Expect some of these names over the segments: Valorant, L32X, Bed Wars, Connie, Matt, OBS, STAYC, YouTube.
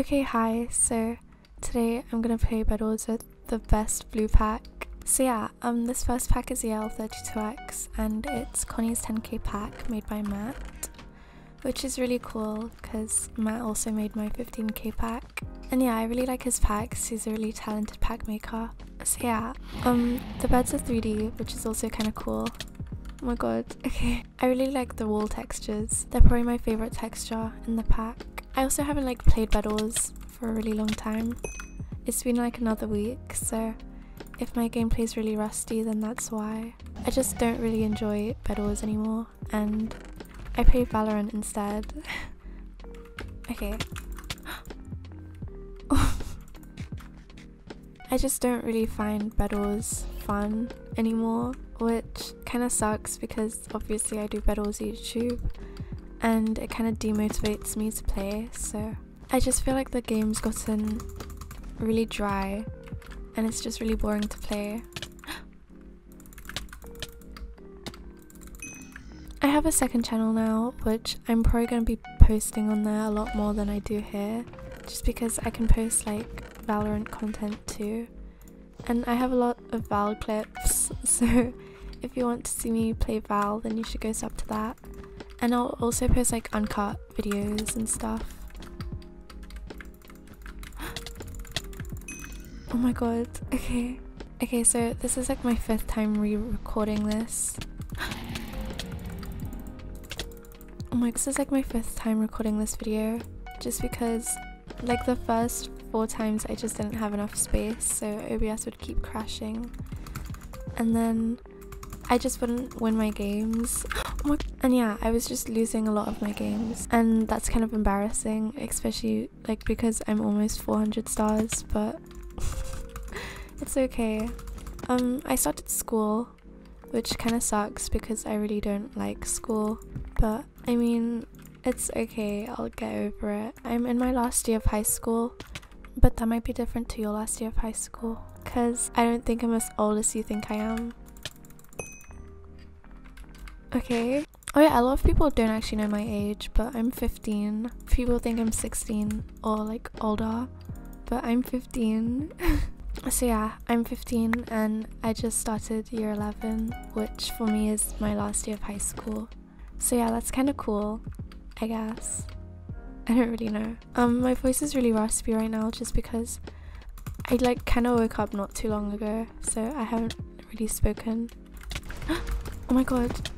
Okay, hi, so today I'm gonna play Bed Wars with the best blue pack. So yeah, this first pack is the L32X and it's Connie's 10k pack made by Matt, which is really cool because Matt also made my 15k pack. And yeah, I really like his packs, he's a really talented pack maker. So yeah, the beds are 3D, which is also kind of cool. Oh my god, okay. I really like the wall textures, they're probably my favourite texture in the pack. I also haven't played Bed Wars for a really long time. It's been another week, so if my gameplay's really rusty then that's why. I just don't really enjoy Bed Wars anymore and I play Valorant instead. Okay. I just don't really find Bed Wars fun anymore, which kinda sucks because obviously I do Bed Wars YouTube. And it kind of demotivates me to play, so I just feel like the game's gotten really dry and it's just really boring to play. I have a second channel now, which I'm probably going to be posting on there a lot more than I do here, just because I can post Valorant content too, and I have a lot of Val clips, so if you want to see me play Val then you should go sub to that. And I'll also post uncut videos and stuff. Oh my god, okay. Okay, so this is my fifth time re-recording this. Oh my, this is my fifth time recording this video. Just because the first 4 times I just didn't have enough space, so OBS would keep crashing. And then I just wouldn't win my games. And yeah, I was just losing a lot of my games and that's kind of embarrassing, especially because I'm almost 400 stars, but it's okay. I started school, which kind of sucks because I really don't like school, but I mean, it's okay, I'll get over it. I'm in my last year of high school, but that might be different to your last year of high school because I don't think I'm as old as you think I am. Okay. Oh yeah, a lot of people don't actually know my age, but I'm 15. People think I'm 16 or older, but I'm 15. So yeah, I'm 15 and I just started year 11, which for me is my last year of high school. So yeah, that's kind of cool, I guess. I don't really know. My voice is really raspy right now just because I kind of woke up not too long ago, so I haven't really spoken. Oh my god.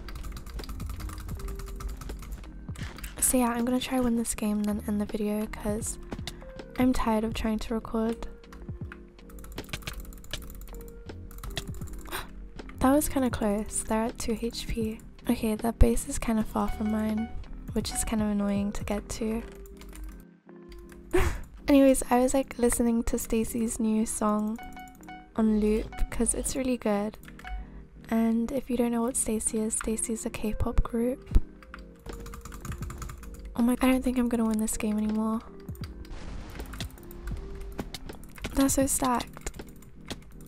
So yeah, I'm gonna try win this game and then end the video because I'm tired of trying to record. That was kind of close, they're at 2 HP. Okay, that base is kind of far from mine, which is kind of annoying to get to. Anyways, I was listening to STAYC's new song on loop because it's really good. And if you don't know what STAYC is, STAYC's a K-pop group. Oh my, I don't think I'm gonna win this game anymore. They're so stacked.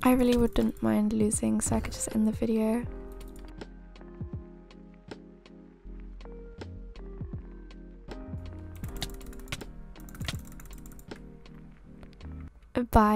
I really wouldn't mind losing, so I could just end the video. Bye.